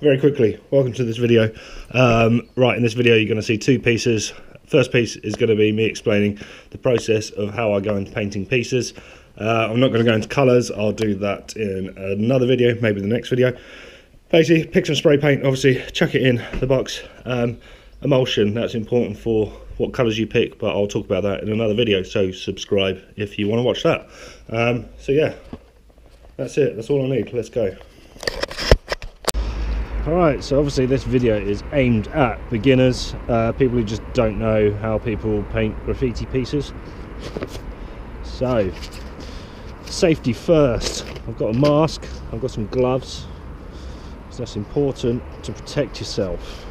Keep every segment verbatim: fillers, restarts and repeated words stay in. Very quickly, welcome to this video. Um, right, in this video you're going to see two pieces. First piece is going to be me explaining the process of how I go into painting pieces. Uh, I'm not going to go into colours, I'll do that in another video, maybe the next video. Basically, pick some spray paint, obviously, chuck it in the box. Um, emulsion, that's important for what colours you pick, but I'll talk about that in another video, so subscribe if you want to watch that. Um, so yeah, that's it, that's all I need, let's go. Alright, so obviously this video is aimed at beginners, uh, people who just don't know how people paint graffiti pieces. So, safety first. I've got a mask, I've got some gloves, so that's important to protect yourself.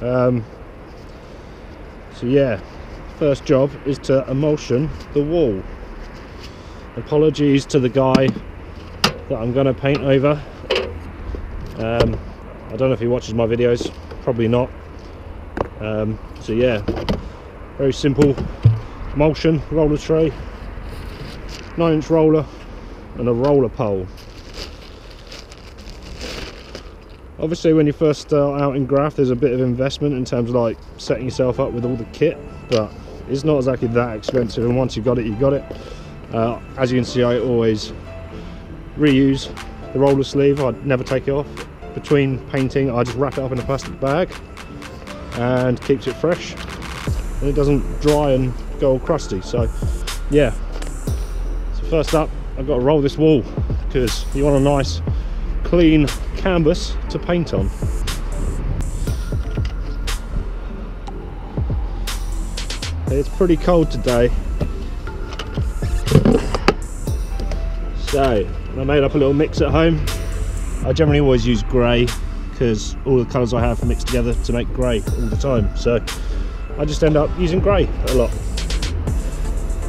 Um, so yeah, first job is to emulsion the wall. Apologies to the guy that I'm going to paint over. Um, I don't know if he watches my videos, probably not. Um, so yeah, very simple emulsion, roller tray, nine inch roller and a roller pole. Obviously when you first start out in graff there's a bit of investment in terms of like setting yourself up with all the kit, but it's not exactly that expensive, and once you've got it, you've got it. Uh, as you can see, I always reuse the roller sleeve, I'd never take it off. Between painting I just wrap it up in a plastic bag and keeps it fresh and it doesn't dry and go all crusty. So yeah, so first up I've got to roll this wall because you want a nice clean canvas to paint on. It's pretty cold today, so I made up a little mix at home. I generally always use grey because all the colours I have mixed together to make grey all the time, so I just end up using grey a lot.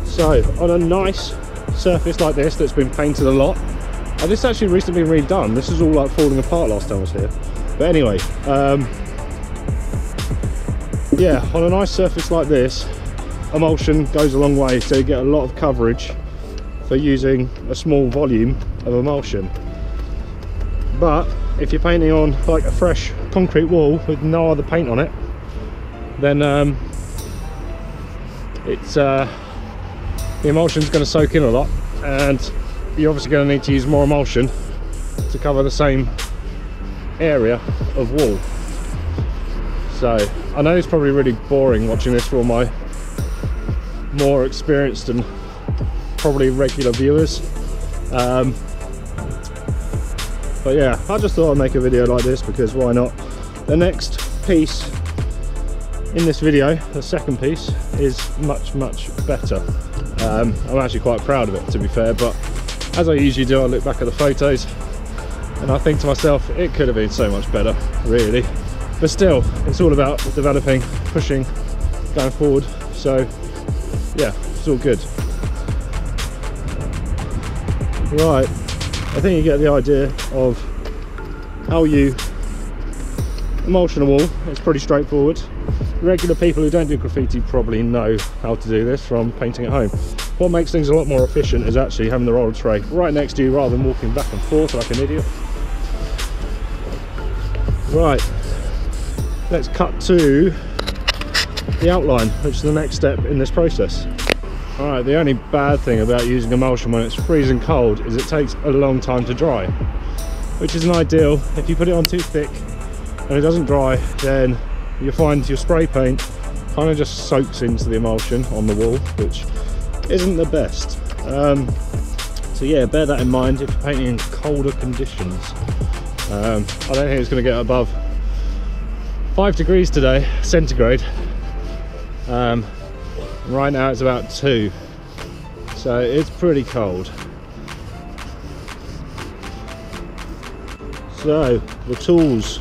So on a nice surface like this that's been painted a lot, and this actually recently been redone, this is all like falling apart last time I was here, but anyway, um, yeah, on a nice surface like this emulsion goes a long way, so you get a lot of coverage for using a small volume of emulsion. But if you're painting on like a fresh concrete wall with no other paint on it, then um, it's uh, the emulsion's going to soak in a lot, and you're obviously going to need to use more emulsion to cover the same area of wall. So I know it's probably really boring watching this for all my more experienced and probably regular viewers. Um, But yeah, I just thought I'd make a video like this because why not? The next piece in this video, the second piece, is much, much better. Um, I'm actually quite proud of it, to be fair, but as I usually do, I look back at the photos and I think to myself, it could have been so much better, really. But still, it's all about developing, pushing, going forward. So yeah, it's all good. Right. I think you get the idea of how you emulsion a wall. It's pretty straightforward. Regular people who don't do graffiti probably know how to do this from painting at home. What makes things a lot more efficient is actually having the roller tray right next to you rather than walking back and forth like an idiot. Right, let's cut to the outline, which is the next step in this process. Alright, the only bad thing about using emulsion when it's freezing cold is it takes a long time to dry, which isn't ideal. If you put it on too thick and it doesn't dry, then you'll find your spray paint kind of just soaks into the emulsion on the wall, which isn't the best. Um, so yeah, bear that in mind if you're painting in colder conditions. Um, I don't think it's going to get above five degrees today, centigrade. Um, Right now it's about two, so it's pretty cold. So the tools,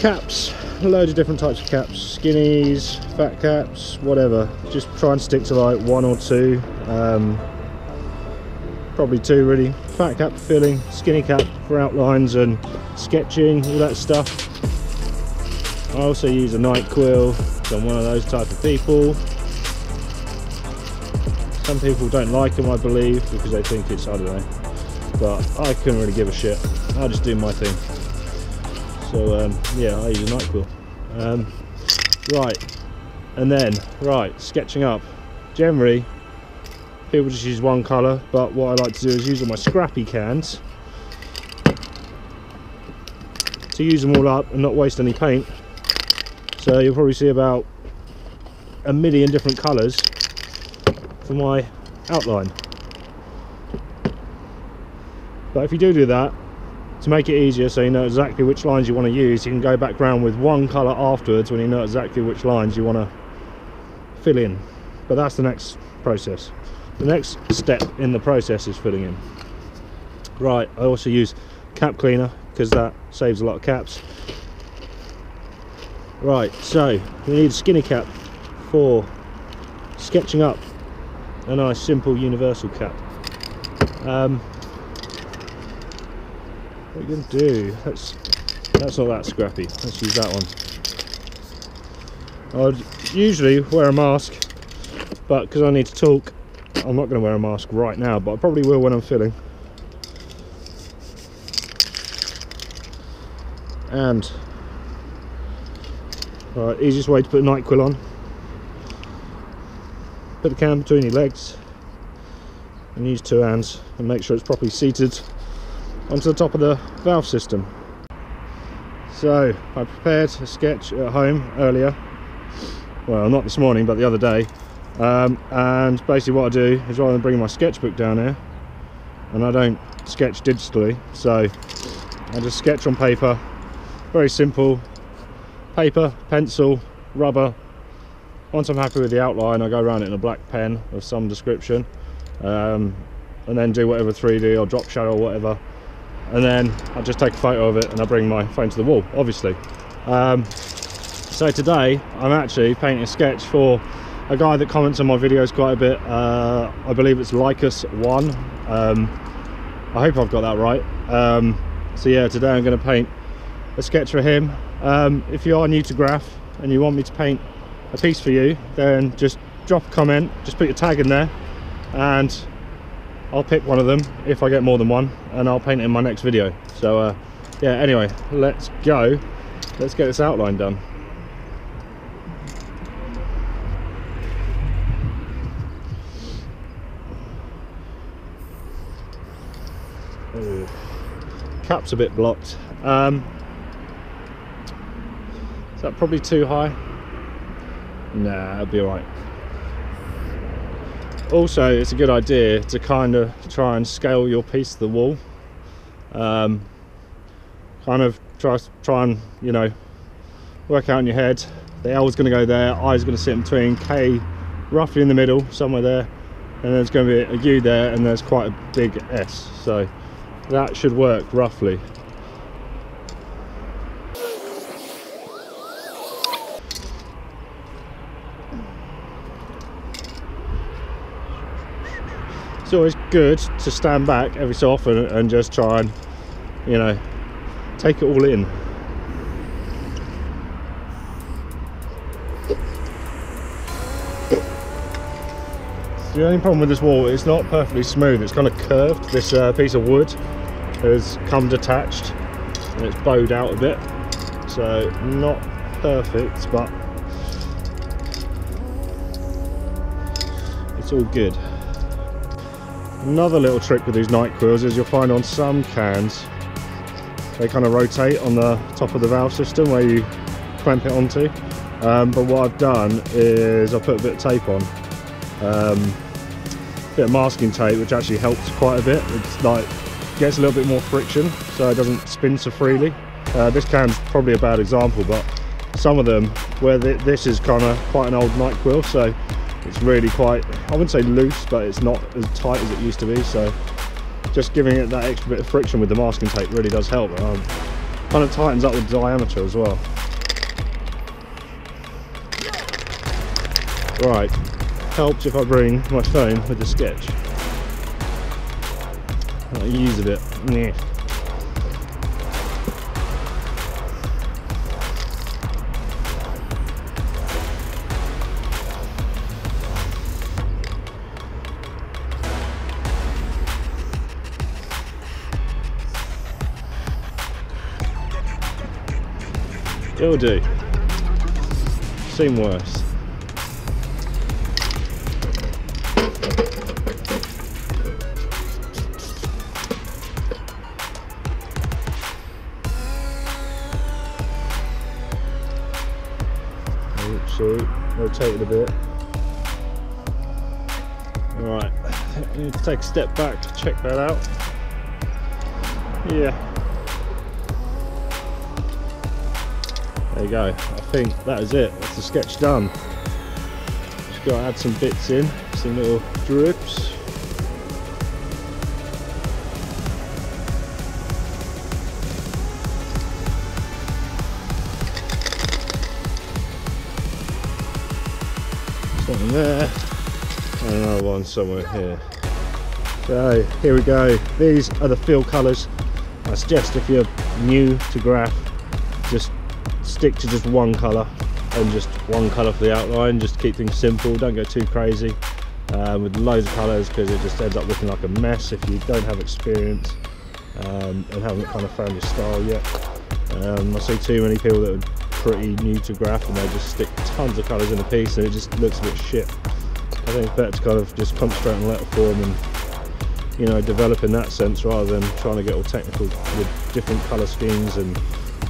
caps, loads of different types of caps, skinnies, fat caps, whatever. Just try and stick to like one or two, um, probably two really. Fat cap for filling, skinny cap for outlines and sketching, all that stuff. I also use a night quill. I'm one of those type of people. Some people don't like them, I believe, because they think it's, I don't know, but I couldn't really give a shit. I just do my thing. So um, yeah, I use a NyQuil. Um, right, and then right, sketching up. Generally, people just use one colour, but what I like to do is use all my scrappy cans to use them all up and not waste any paint. So you'll probably see about a million different colours for my outline. But if you do do that, to make it easier so you know exactly which lines you want to use, you can go back round with one colour afterwards when you know exactly which lines you want to fill in. But that's the next process. The next step in the process is filling in. Right, I also use cap cleaner because that saves a lot of caps. Right, so we need a skinny cap for sketching up, a nice simple universal cap. Um, what are you going to do? That's, that's not that scrappy. Let's use that one. I would usually wear a mask, but because I need to talk, I'm not going to wear a mask right now, but I probably will when I'm filling. And right, easiest way to put NyQuil on, put the can between your legs and use two hands and make sure it's properly seated onto the top of the valve system. So I prepared a sketch at home earlier, well not this morning but the other day, um, and basically what I do is rather than bringing my sketchbook down here, and I don't sketch digitally, so I just sketch on paper, very simple. Paper, pencil, rubber. Once I'm happy with the outline, I go around it in a black pen of some description, um, and then do whatever three D or drop shadow or whatever, and then I just take a photo of it and I bring my phone to the wall, obviously. Um, so today I'm actually painting a sketch for a guy that comments on my videos quite a bit. Uh, I believe it's Lycus one. Um, I hope I've got that right. Um, so yeah, today I'm going to paint a sketch for him. Um, if you are new to graph and you want me to paint a piece for you, then just drop a comment, just put your tag in there and I'll pick one of them if I get more than one, and I'll paint it in my next video. So uh, yeah, anyway, let's go, let's get this outline done. Ooh. Cap's a bit blocked. um, Is that probably too high? Nah, it'll be alright. Also, it's a good idea to kind of try and scale your piece to the wall. Um, kind of try, try and, you know, work out in your head. The L is going to go there, I is going to sit in between, K roughly in the middle, somewhere there. And there's going to be a U there, and there's quite a big S. So that should work roughly. It's always good to stand back every so often and just try and, you know, take it all in. The only problem with this wall, it's not perfectly smooth, it's kind of curved. This uh, piece of wood has come detached and it's bowed out a bit, so not perfect, but it's all good. Another little trick with these NyQuils is you'll find on some cans they kind of rotate on the top of the valve system where you clamp it onto, um, but what I've done is I put a bit of tape on, um, a bit of masking tape, which actually helps quite a bit. It's like gets a little bit more friction so it doesn't spin so freely. Uh, this can's probably a bad example, but some of them where th this is kind of quite an old NyQuil, so it's really quite, I wouldn't say loose, but it's not as tight as it used to be, so just giving it that extra bit of friction with the masking tape really does help. Um, kind of tightens up the diameter as well. Right, helps if I bring my phone with the sketch. I use a bit. Yeah. It'll do. Seen worse. Oopsie, rotate it a bit. Alright, I need to take a step back to check that out. Yeah. There you go, I think that is it, that's the sketch done. Just got to add some bits in, some little drips. Something there, and another one somewhere here. So here we go, these are the fill colours. I suggest if you're new to graph, just stick to just one colour and just one colour for the outline, just keep things simple, don't go too crazy um, with loads of colours, because it just ends up looking like a mess if you don't have experience um, and haven't kind of found your style yet. Um, I see too many people that would pretty new to graph and they just stick tons of colours in a piece and it just looks a bit shit. I think it's better to kind of just concentrate on letter form and, you know, develop in that sense rather than trying to get all technical with different colour schemes and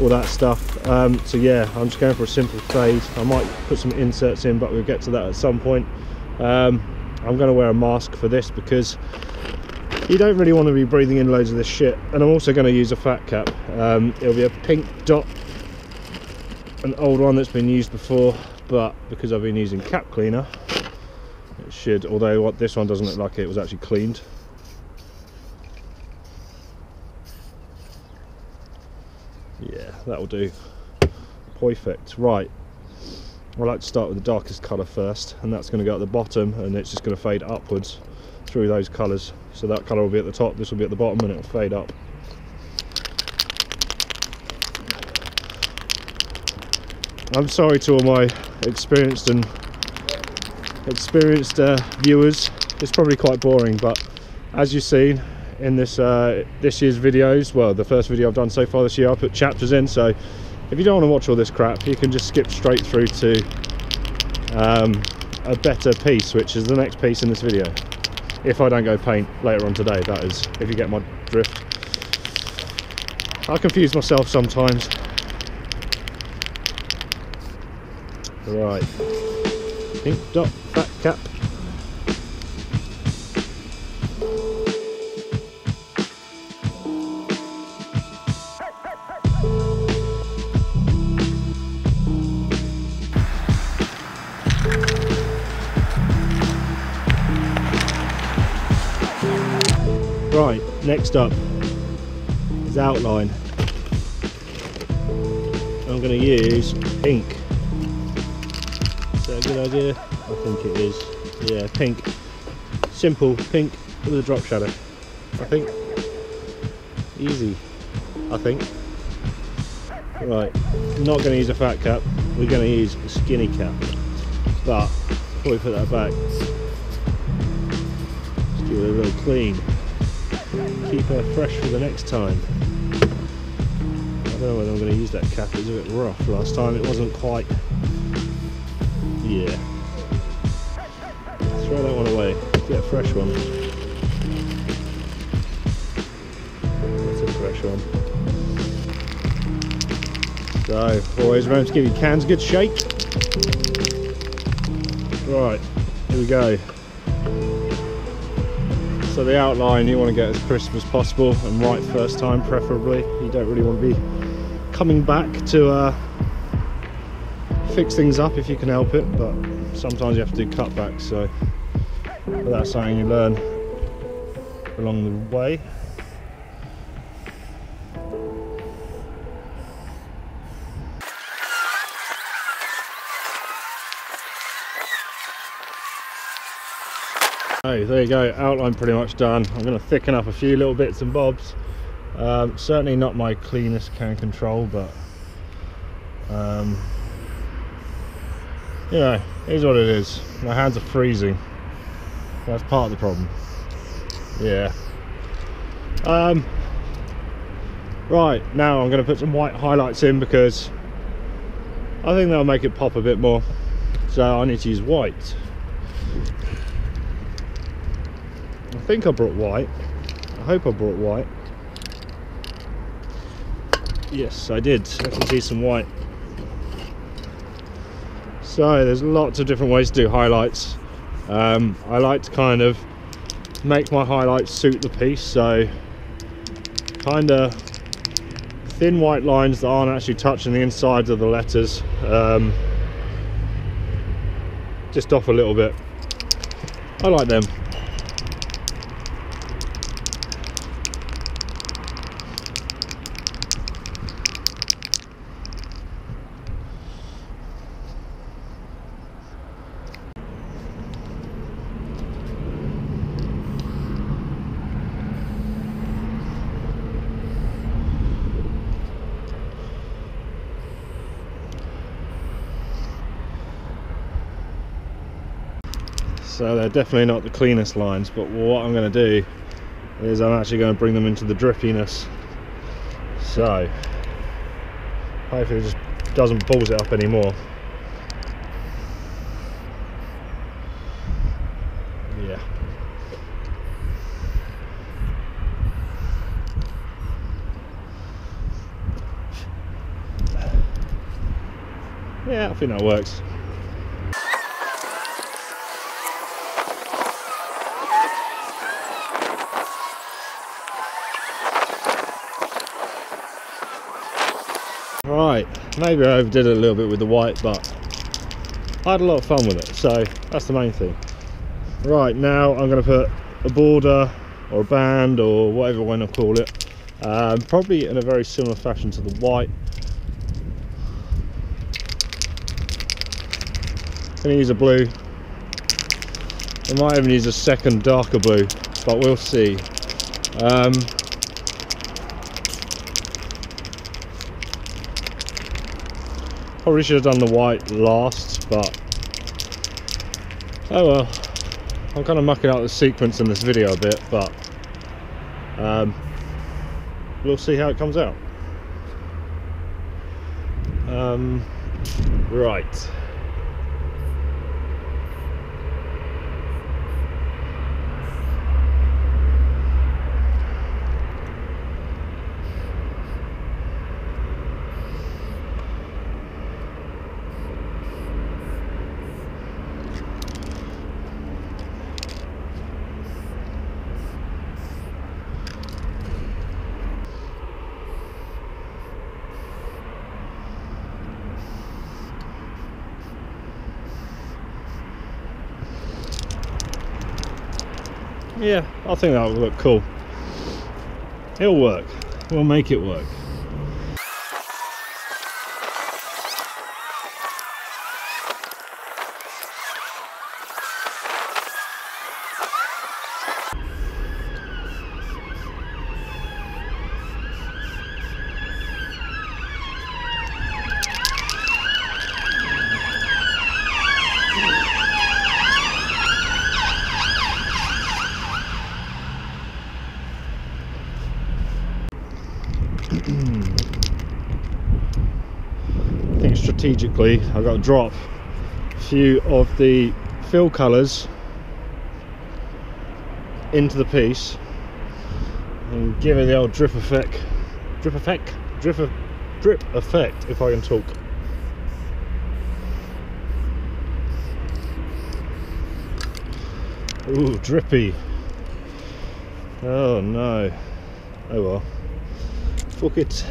all that stuff. Um, so yeah, I'm just going for a simple fade. I might put some inserts in, but we'll get to that at some point. Um, I'm going to wear a mask for this because you don't really want to be breathing in loads of this shit. And I'm also going to use a fat cap. Um, it'll be a pink dot. An old one that's been used before, but because I've been using cap cleaner, it should, although what this one doesn't look like it was actually cleaned. Yeah, that'll do. Perfect. Right, I like to start with the darkest colour first, and that's going to go at the bottom, and it's just going to fade upwards through those colours. So that colour will be at the top, this will be at the bottom, and it'll fade up. I'm sorry to all my experienced and experienced uh, viewers. It's probably quite boring, but as you've seen in this uh, this year's videos, well, the first video I've done so far this year, I put chapters in. So if you don't want to watch all this crap, you can just skip straight through to um, a better piece, which is the next piece in this video. If I don't go paint later on today, that is, if you get my drift. I confuse myself sometimes. Right, pink dot, fat cap. Right, next up is outline. I'm going to use pink. A good idea, I think it is. Yeah, pink, simple pink with a drop shadow. I think easy. I think. Right, not going to use a fat cap. We're going to use a skinny cap. But before we put that back, let's do a little clean. Keep her fresh for the next time. I don't know whether I'm going to use that cap. It was a bit rough last time. It wasn't quite. Yeah, throw that one away, get a fresh one. That's a fresh one. So, always remember to give your cans a good shake. Right, here we go. So the outline you want to get as crisp as possible and right first time preferably. You don't really want to be coming back to uh, fix things up if you can help it, but sometimes you have to do cutbacks, so but that's something you learn along the way. Okay, there you go, outline pretty much done. I'm going to thicken up a few little bits and bobs. Um, certainly not my cleanest can control, but um, you know, it is what it is. My hands are freezing. That's part of the problem. Yeah. Um, right, now I'm going to put some white highlights in because I think that'll make it pop a bit more, so I need to use white. I think I brought white. I hope I brought white. Yes, I did. I can see some white. So there's lots of different ways to do highlights. Um, I like to kind of make my highlights suit the piece, so kind of thin white lines that aren't actually touching the insides of the letters, um, just off a little bit. I like them. So they're definitely not the cleanest lines, but what I'm going to do is I'm actually going to bring them into the drippiness. So hopefully it just doesn't balls it up anymore. Yeah. Yeah, I think that works. Right, maybe I overdid it a little bit with the white, but I had a lot of fun with it, so that's the main thing. Right, now I'm going to put a border or a band or whatever one I call it, um, probably in a very similar fashion to the white. I'm going to use a blue. I might even use a second darker blue, but we'll see. Um, Probably should have done the white last, but oh well. I'm kind of mucking up the sequence in this video a bit, but um, we'll see how it comes out. Um, right. Yeah, I think that would look cool. It'll work. We'll make it work. I think strategically I've got to drop a few of the fill colours into the piece and give it the old drip effect. Drip effect? Drip, drip effect, if I can talk. Ooh, drippy. Oh no. Oh well. Fuck it.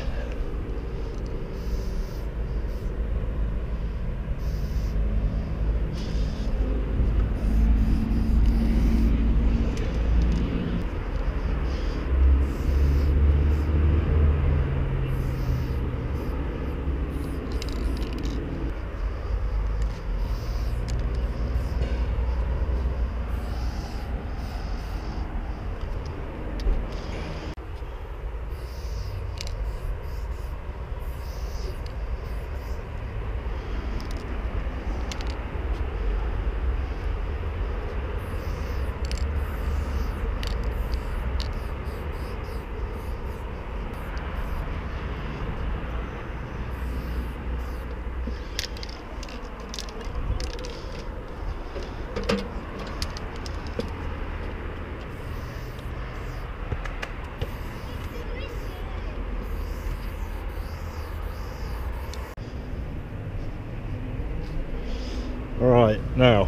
Right, now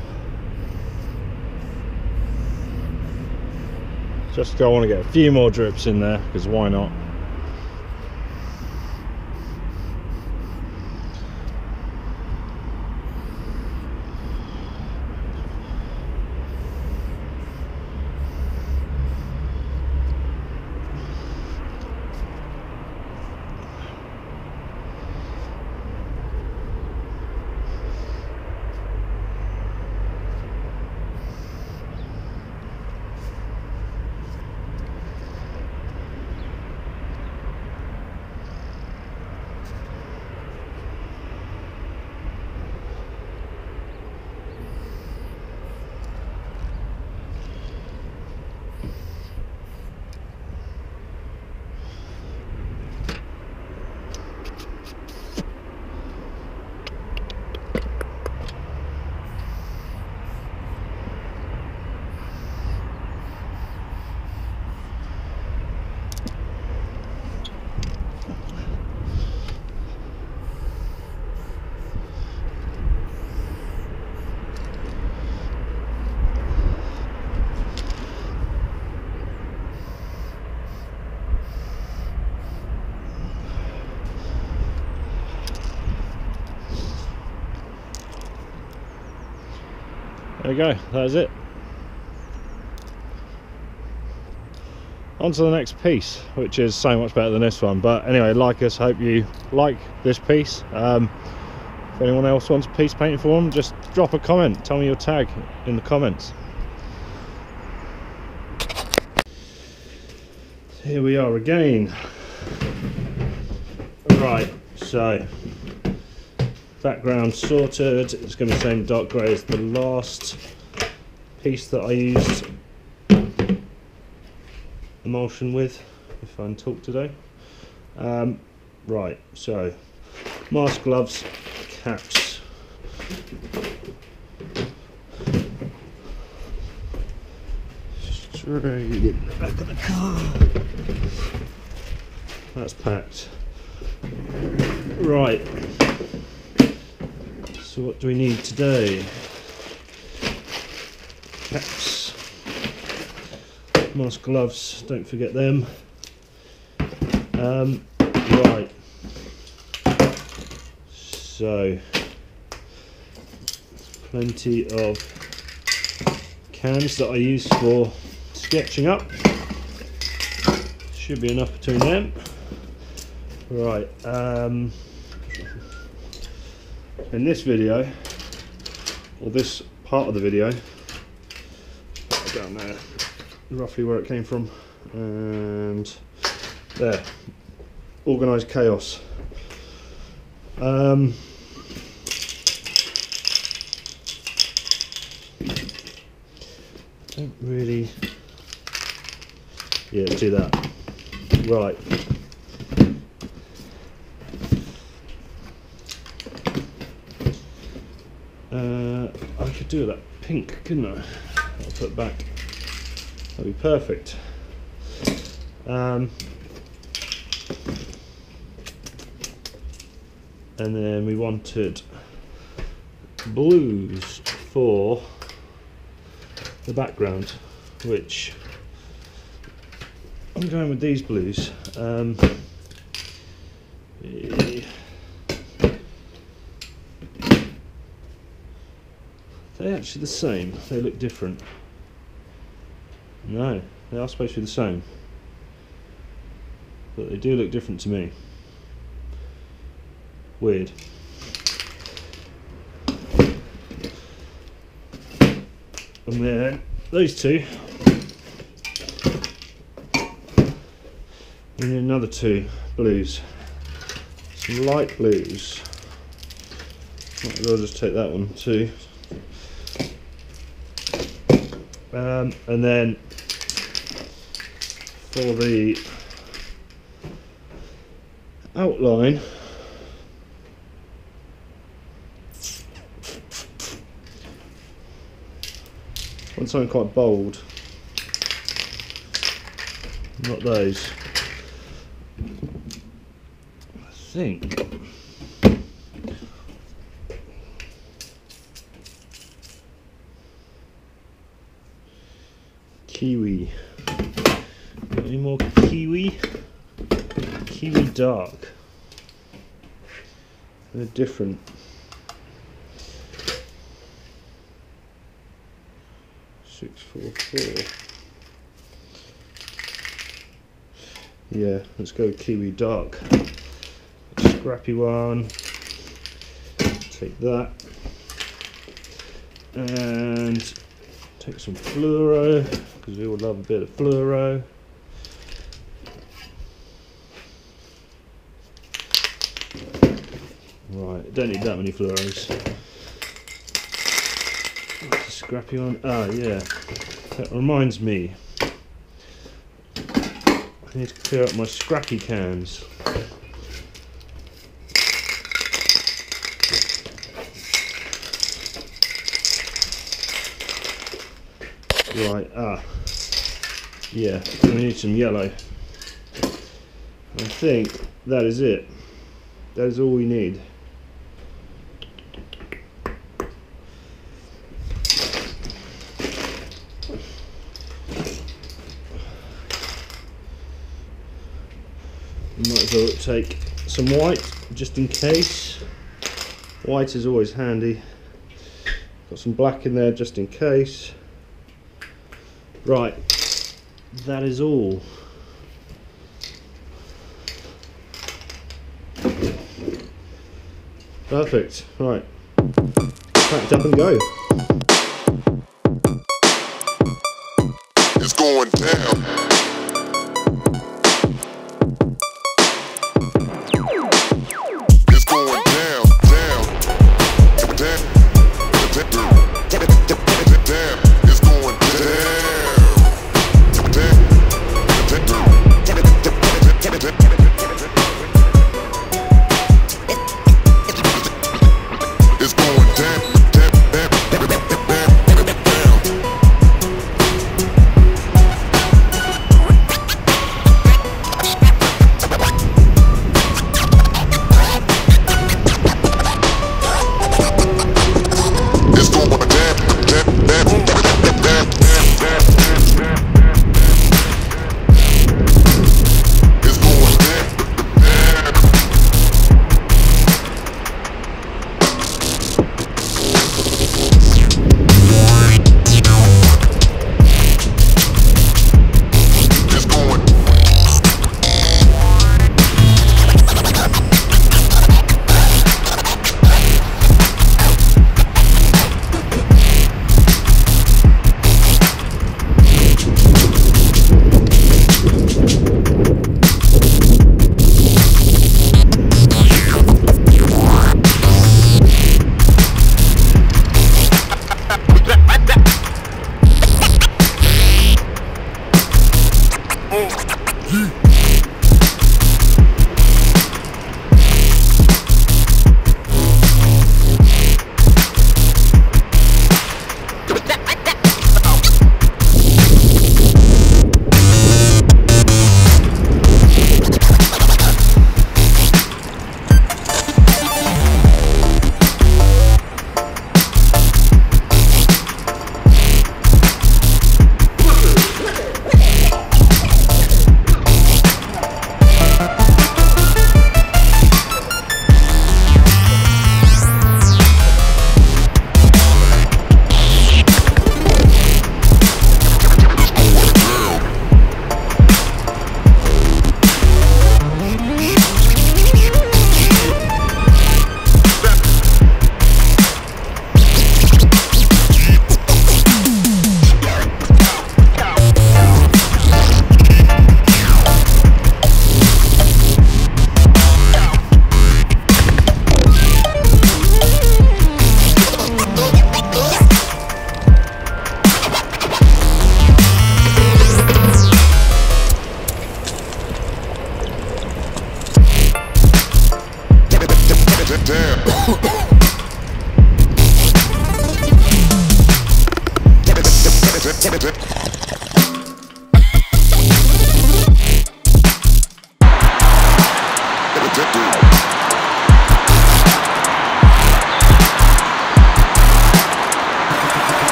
just go on and get a few more drips in there, because why not? There we go, that is it. On to the next piece, which is so much better than this one. But anyway, Lycus, hope you like this piece. Um, if anyone else wants piece painting for them, just drop a comment, tell me your tag in the comments. Here we are again. Right, so background sorted. It's going to be the same dark grey as the last piece that I used emulsion with, if I can talk today. Um, right, so mask, gloves, caps. Straight in the back of the car. That's packed. Right. So what do we need today? Caps, mask, gloves, don't forget them. Um, right, so plenty of cans that I use for sketching up. Should be enough between them. Right, um, in this video, or this part of the video, down there, roughly where it came from, and there, organised chaos. Um, don't really, yeah, do that. Right. Uh, I could do that pink, couldn't I? I'll put it back. That'd be perfect. Um, and then we wanted blues for the background, which I'm going with these blues. Um, They're actually the same, they look different. No, they are supposed to be the same, but they do look different to me. Weird. And then those two, and then another two blues, some light blues. Might as well just take that one too. Um, and then for the outline, I want something quite bold, not those. I think slightly more kiwi, kiwi dark, they're different. six four four. Yeah, let's go kiwi dark. Scrappy one. Take that. And take some fluoro, because we all love a bit of fluoro. Right, don't need that many fluoros. Scrappy one. Ah, yeah. That reminds me. I need to clear up my scrappy cans. Right. Ah. Yeah. We need some yellow. I think that is it. That is all we need. Might as well take some white, just in case. White is always handy. Got some black in there, just in case. Right, that is all. Perfect, right. Packed up and go. It's going down.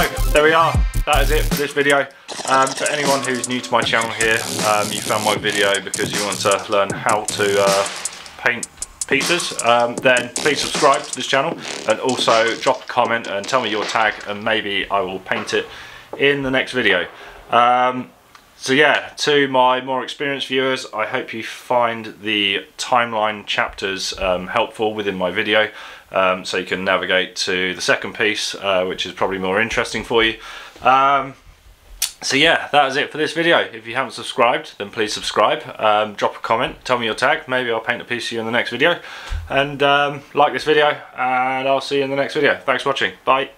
So there we are, that is it for this video. Um, for anyone who's new to my channel here, um, you found my video because you want to learn how to uh, paint pieces, um, then please subscribe to this channel and also drop a comment and tell me your tag and maybe I will paint it in the next video. Um, so yeah, to my more experienced viewers, I hope you find the timeline chapters um, helpful within my video, um, so you can navigate to the second piece, uh, which is probably more interesting for you. Um, so yeah, that is it for this video. If you haven't subscribed, then please subscribe, um, drop a comment, tell me your tag, maybe I'll paint a piece for you in the next video, and um, like this video, and I'll see you in the next video. Thanks for watching, bye.